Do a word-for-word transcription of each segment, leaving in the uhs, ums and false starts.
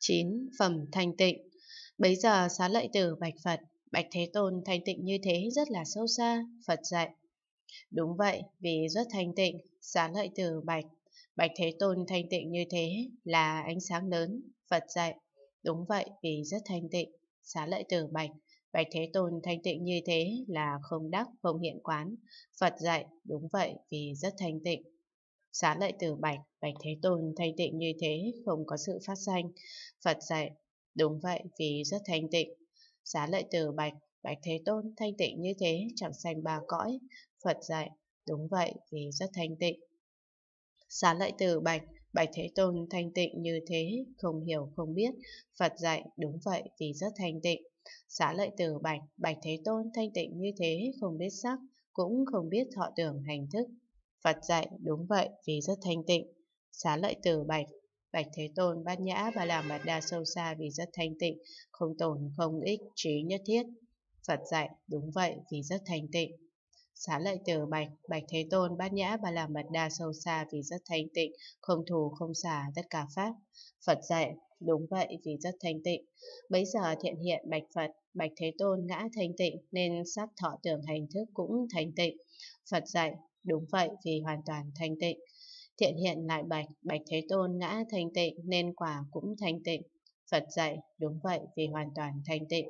chín. Phẩm thanh tịnh. Bấy giờ Xá Lợi Tử bạch Phật: Bạch Thế Tôn, thanh tịnh như thế rất là sâu xa. Phật dạy: Đúng vậy, vì rất thanh tịnh. Xá Lợi Tử bạch: Bạch Thế Tôn, thanh tịnh như thế là ánh sáng lớn. Phật dạy: Đúng vậy, vì rất thanh tịnh. Xá Lợi Tử bạch: Bạch Thế Tôn, thanh tịnh như thế là không đắc, không hiện quán. Phật dạy: Đúng vậy, vì rất thanh tịnh. Xá Lợi Tử bạch: Bạch Thế Tôn, thanh tịnh như thế không có sự phát sanh. Phật dạy: Đúng vậy, vì rất thanh tịnh. Xá Lợi Tử bạch: Bạch Thế Tôn, thanh tịnh như thế chẳng sanh ba cõi. Phật dạy: Đúng vậy, vì rất thanh tịnh. Xá Lợi Tử bạch: Bạch Thế Tôn, thanh tịnh như thế không hiểu không biết. Phật dạy: Đúng vậy, vì rất thanh tịnh. Xá Lợi Tử bạch: Bạch Thế Tôn, thanh tịnh như thế không biết sắc, cũng không biết thọ tưởng hành thức. Phật dạy: Đúng vậy, vì rất thanh tịnh. Xá Lợi Tử bạch: Bạch Thế Tôn, bát nhã ba la mật đa sâu xa vì rất thanh tịnh, không tổn không ích, trí nhất thiết. Phật dạy: Đúng vậy, vì rất thanh tịnh. Xá Lợi Tử bạch: Bạch Thế Tôn, bát nhã ba la mật đa sâu xa vì rất thanh tịnh, không thù không xả tất cả pháp. Phật dạy: Đúng vậy, vì rất thanh tịnh. Bấy giờ Thiện Hiện bạch Phật: Bạch Thế Tôn, ngã thanh tịnh nên sắc thọ tưởng hành thức cũng thanh tịnh. Phật dạy: Đúng vậy, vì hoàn toàn thanh tịnh. Thiện Hiện lại bạch: Bạch Thế Tôn, ngã thanh tịnh nên quả cũng thanh tịnh. Phật dạy: Đúng vậy, vì hoàn toàn thanh tịnh.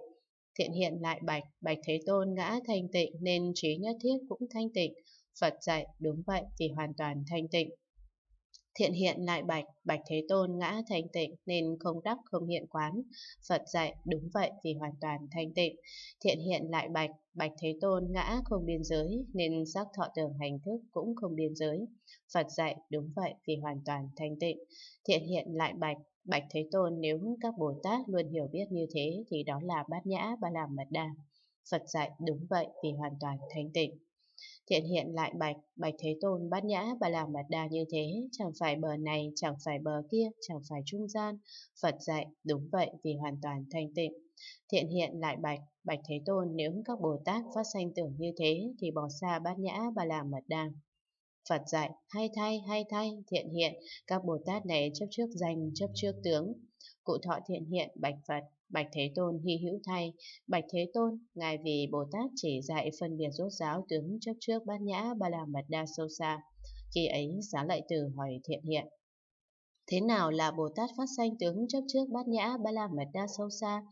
Thiện Hiện lại bạch: Bạch Thế Tôn, ngã thanh tịnh nên trí nhất thiết cũng thanh tịnh. Phật dạy: Đúng vậy, vì hoàn toàn thanh tịnh. Thiện Hiện lại bạch: Bạch Thế Tôn, ngã thanh tịnh nên không đắc không hiện quán. Phật dạy: Đúng vậy, vì hoàn toàn thanh tịnh. Thiện Hiện lại bạch: Bạch Thế Tôn, ngã không biên giới nên sắc thọ tưởng hành thức cũng không biên giới. Phật dạy: Đúng vậy, vì hoàn toàn thanh tịnh. Thiện Hiện lại bạch: Bạch Thế Tôn, nếu các Bồ Tát luôn hiểu biết như thế thì đó là bát nhã ba la mật đa. Phật dạy: Đúng vậy, vì hoàn toàn thanh tịnh. Thiện Hiện lại bạch: Bạch Thế Tôn, bát nhã ba la mật đa như thế chẳng phải bờ này, chẳng phải bờ kia, chẳng phải trung gian. Phật dạy: Đúng vậy, vì hoàn toàn thanh tịnh. Thiện Hiện lại bạch: Bạch Thế Tôn, nếu các Bồ Tát phát sanh tưởng như thế thì bỏ xa bát nhã ba la mật đa. Phật dạy: Hay thay, hay thay Thiện Hiện, các Bồ Tát này chấp trước danh, chấp trước tướng. Cụ thọ Thiện Hiện bạch Phật: Bạch Thế Tôn, hy hữu thay. Bạch Thế Tôn, ngài vì Bồ Tát chỉ dạy phân biệt rốt ráo tướng chấp trước bát nhã ba la mật đa sâu xa. Khi ấy Xá Lợi Tử hỏi Thiện Hiện: Thế nào là Bồ Tát phát sanh tướng chấp trước bát nhã ba la mật đa sâu xa?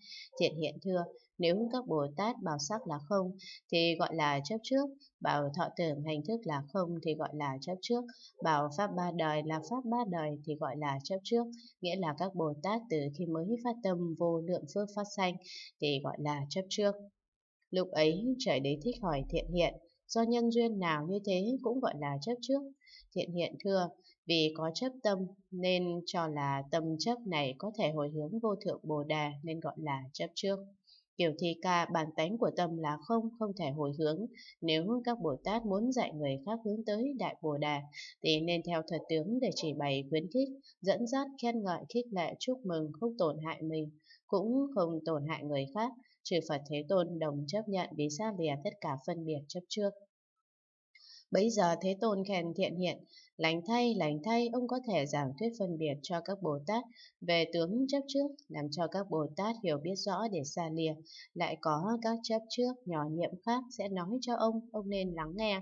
Thiện Hiện thưa: Nếu các Bồ Tát bảo sắc là không thì gọi là chấp trước, bảo thọ tưởng hành thức là không thì gọi là chấp trước, bảo pháp ba đời là pháp ba đời thì gọi là chấp trước. Nghĩa là các Bồ Tát từ khi mới phát tâm vô lượng phước phát sanh thì gọi là chấp trước. Lúc ấy trời Đế Thích hỏi Thiện Hiện: Do nhân duyên nào như thế cũng gọi là chấp trước? Thiện Hiện thưa: Vì có chấp tâm nên cho là tâm chấp này có thể hồi hướng vô thượng Bồ Đà nên gọi là chấp trước. Kiểu thi ca bản tánh của tâm là không, không thể hồi hướng. Nếu các Bồ Tát muốn dạy người khác hướng tới Đại Bồ Đà thì nên theo thật tướng để chỉ bày khuyến khích, dẫn dắt, khen ngợi, khích lệ, chúc mừng, không tổn hại mình, cũng không tổn hại người khác. Trừ Phật Thế Tôn đồng chấp nhận vì xa lìa tất cả phân biệt chấp trước. Bấy giờ Thế Tôn khen Thiện Hiện: Lành thay, lành thay, ông có thể giảng thuyết phân biệt cho các Bồ Tát về tướng chấp trước, làm cho các Bồ Tát hiểu biết rõ để xa lìa. Lại có các chấp trước nhỏ nhiệm khác sẽ nói cho ông, ông nên lắng nghe.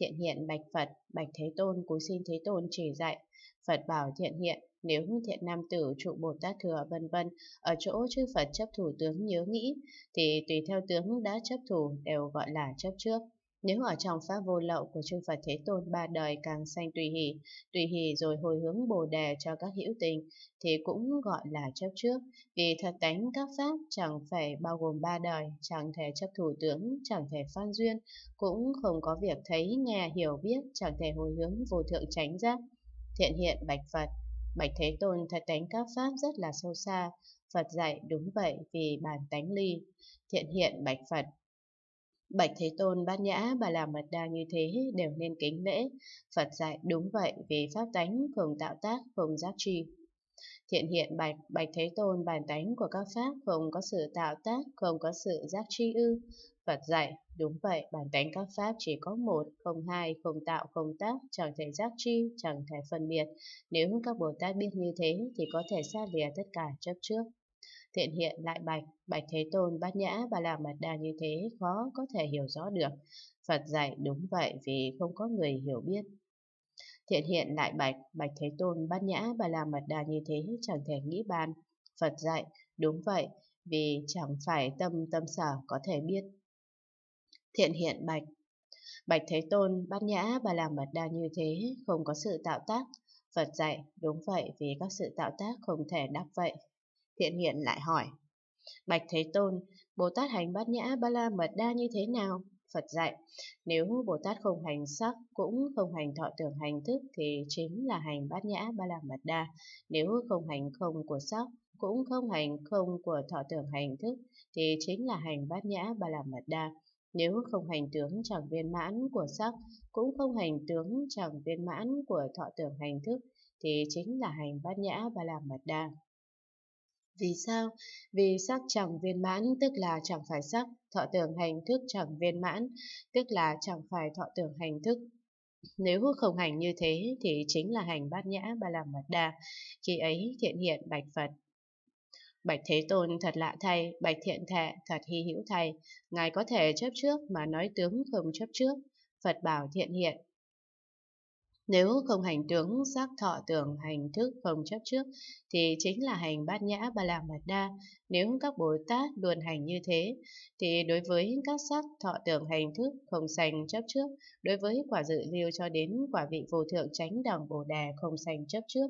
Thiện Hiện bạch Phật: Bạch Thế Tôn, cúi xin Thế Tôn chỉ dạy. Phật bảo Thiện Hiện: Nếu thiện nam tử trụ Bồ Tát thừa vân vân ở chỗ chư Phật chấp thủ tướng nhớ nghĩ thì tùy theo tướng đã chấp thủ đều gọi là chấp trước. Nếu ở trong pháp vô lậu của chư Phật Thế Tôn ba đời càng sanh tùy hỷ, tùy hỷ rồi hồi hướng Bồ Đề cho các hữu tình thì cũng gọi là chấp trước. Vì thật tánh các pháp chẳng phải bao gồm ba đời, chẳng thể chấp thủ tướng, chẳng thể phan duyên, cũng không có việc thấy, nghe, hiểu biết, chẳng thể hồi hướng vô thượng chánh giác. Thiện Hiện bạch Phật: Bạch Thế Tôn, thật tánh các pháp rất là sâu xa. Phật dạy: Đúng vậy, vì bản tánh ly. Thiện Hiện bạch Phật: Bạch Thế Tôn, bát nhã bà la mật đa như thế đều nên kính lễ. Phật dạy: Đúng vậy, vì pháp tánh không tạo tác, không giác tri. Thiện Hiện bạch: Bạch Thế Tôn, bản tánh của các pháp không có sự tạo tác, không có sự giác tri ư? Phật dạy, đúng vậy, bản tánh các pháp chỉ có một, không hai, không tạo, không tác, chẳng thể giác chi, chẳng thể phân biệt. Nếu các Bồ Tát biết như thế thì có thể xa lìa tất cả chấp trước. Thiện Hiện lại bạch, bạch Thế Tôn, Bát Nhã Ba La Mật Đa như thế khó có thể hiểu rõ được. Phật dạy, đúng vậy, vì không có người hiểu biết. Thiện Hiện lại bạch, bạch Thế Tôn, Bát Nhã Ba La Mật Đa như thế chẳng thể nghĩ bàn. Phật dạy, đúng vậy, vì chẳng phải tâm tâm sở có thể biết. Thiện Hiện bạch, bạch Thế Tôn, Bát Nhã Ba La Mật Đa như thế không có sự tạo tác. Phật dạy, đúng vậy, vì các sự tạo tác không thể đắc vậy. Thiện Hiện lại hỏi, bạch Thế Tôn, Bồ Tát hành Bát Nhã Ba La Mật Đa như thế nào? Phật dạy, nếu Bồ Tát không hành sắc cũng không hành thọ tưởng hành thức thì chính là hành Bát Nhã Ba La Mật Đa. Nếu không hành không của sắc cũng không hành không của thọ tưởng hành thức thì chính là hành Bát Nhã Ba La Mật Đa. Nếu không hành tướng chẳng viên mãn của sắc cũng không hành tướng chẳng viên mãn của thọ tưởng hành thức thì chính là hành Bát Nhã Ba La Mật Đa. Vì sao? Vì sắc chẳng viên mãn tức là chẳng phải sắc, thọ tưởng hành thức chẳng viên mãn tức là chẳng phải thọ tưởng hành thức. Nếu không hành như thế thì chính là hành Bát Nhã Ba La Mật Đa. Khi ấy Thiện Hiện bạch Phật, bạch Thế Tôn, thật lạ thay, bạch Thiện Thệ, thật hy hữu thay, ngài có thể chấp trước mà nói tướng không chấp trước. Phật bảo Thiện Hiện, nếu không hành tướng giác thọ tưởng hành thức không chấp trước thì chính là hành Bát Nhã Ba La Mật Đa. Nếu các Bồ Tát luôn hành như thế thì đối với các sắc thọ tưởng hành thức không sanh chấp trước, đối với quả dự lưu cho đến quả vị vô thượng chánh đẳng Bồ Đề không sanh chấp trước.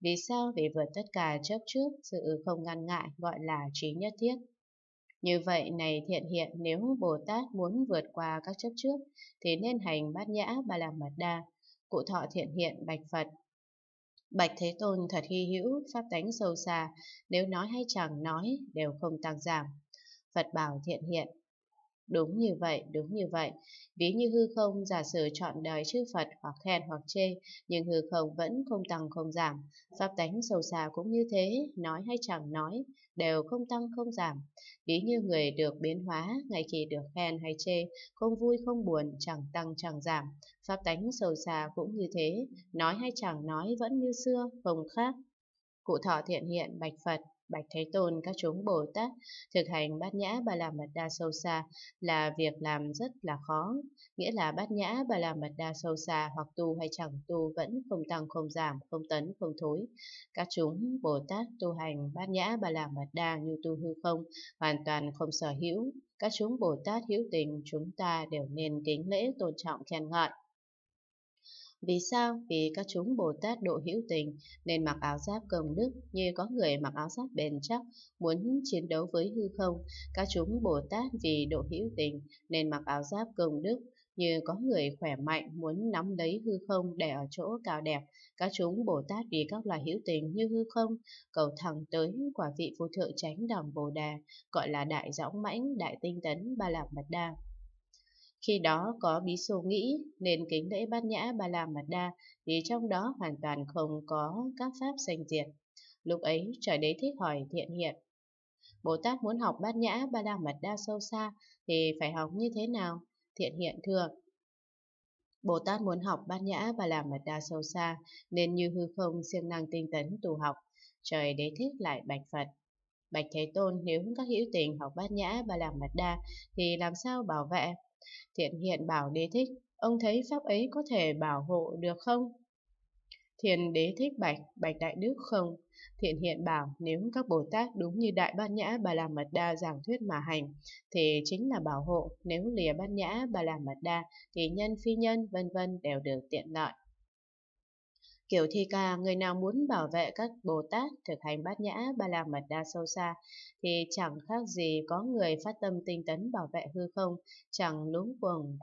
Vì sao? Vì vượt tất cả chấp trước, sự không ngăn ngại gọi là trí nhất thiết. Như vậy này Thiện Hiện, nếu Bồ Tát muốn vượt qua các chấp trước thì nên hành Bát Nhã Ba La Mật Đa. Cụ thọ Thiện Hiện bạch Phật, bạch Thế Tôn, thật hy hữu, pháp tánh sâu xa, nếu nói hay chẳng nói đều không tăng giảm. Phật bảo Thiện Hiện, đúng như vậy, đúng như vậy. Ví như hư không, giả sử trọn đời chư Phật hoặc khen hoặc chê, nhưng hư không vẫn không tăng không giảm. Pháp tánh sâu xa cũng như thế, nói hay chẳng nói đều không tăng không giảm. Ví như người được biến hóa, ngay khi được khen hay chê, không vui không buồn, chẳng tăng chẳng giảm. Pháp tánh sâu xa cũng như thế, nói hay chẳng nói vẫn như xưa, không khác. Cụ thọ Thiện Hiện bạch Phật, bạch Thế Tôn, các chúng Bồ Tát thực hành Bát Nhã Ba La Mật Đa sâu xa là việc làm rất là khó. Nghĩa là Bát Nhã Ba La Mật Đa sâu xa hoặc tu hay chẳng tu vẫn không tăng không giảm, không tấn không thối. Các chúng Bồ Tát tu hành Bát Nhã Ba La Mật Đa như tu hư không, hoàn toàn không sở hữu. Các chúng Bồ Tát hữu tình chúng ta đều nên kính lễ tôn trọng khen ngợi. Vì sao? Vì các chúng Bồ Tát độ hữu tình nên mặc áo giáp công đức, như có người mặc áo giáp bền chắc muốn chiến đấu với hư không. Các chúng Bồ Tát vì độ hữu tình nên mặc áo giáp công đức, như có người khỏe mạnh muốn nắm lấy hư không để ở chỗ cao đẹp. Các chúng Bồ Tát vì các loài hữu tình như hư không cầu thẳng tới quả vị vô thượng chánh đẳng Bồ Đề, gọi là đại dõng mãnh, đại tinh tấn Ba La Mật Đa. Khi đó có bí xô nghĩ nên kính lễ Bát Nhã Ba La Mật Đa, vì trong đó hoàn toàn không có các pháp sanh diệt. Lúc ấy trời Đế Thích hỏi Thiện Hiện, Bồ Tát muốn học Bát Nhã Ba La Mật Đa sâu xa thì phải học như thế nào? Thiện Hiện thưa, Bồ Tát muốn học Bát Nhã Ba La Mật Đa sâu xa nên như hư không siêng năng tinh tấn tu học. Trời Đế Thích lại bạch Phật, bạch Thế Tôn, nếu các hữu tình học Bát Nhã Ba La Mật Đa thì làm sao bảo vệ? Thiện Hiện bảo Đế Thích, ông thấy pháp ấy có thể bảo hộ được không? Thiền Đế Thích bạch, bạch đại đức không. Thiện Hiện bảo, nếu các Bồ Tát đúng như đại Bát Nhã Ba La Mật Đa giảng thuyết mà hành thì chính là bảo hộ, nếu lìa Bát Nhã Ba La Mật Đa thì nhân phi nhân vân vân đều được tiện lợi. Kiểu thi ca, người nào muốn bảo vệ các Bồ Tát thực hành Bát Nhã Ba La Mật Đa sâu xa thì chẳng khác gì có người phát tâm tinh tấn bảo vệ hư không, chẳng luống cuồng